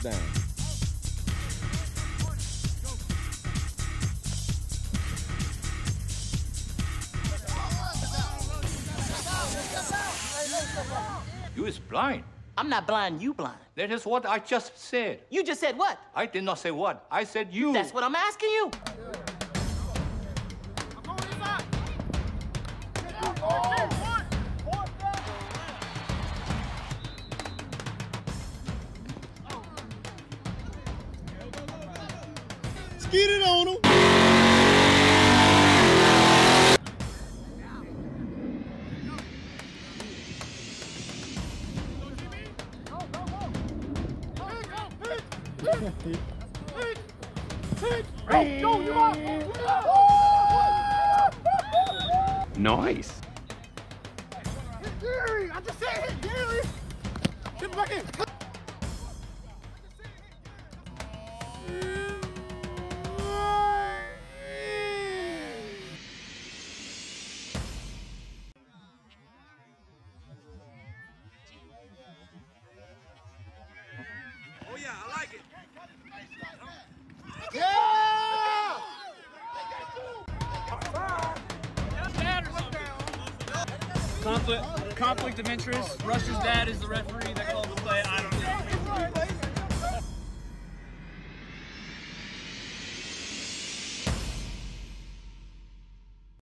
first down. You is blind. I'm not blind, you blind. That is what I just said. You just said what? I did not say what. I said you. That's what I'm asking you. Get it on him. Nice. Gary, I just said hit Gary. Get back in. Conflict of interest. Rush's dad is the referee that called the play. I don't know.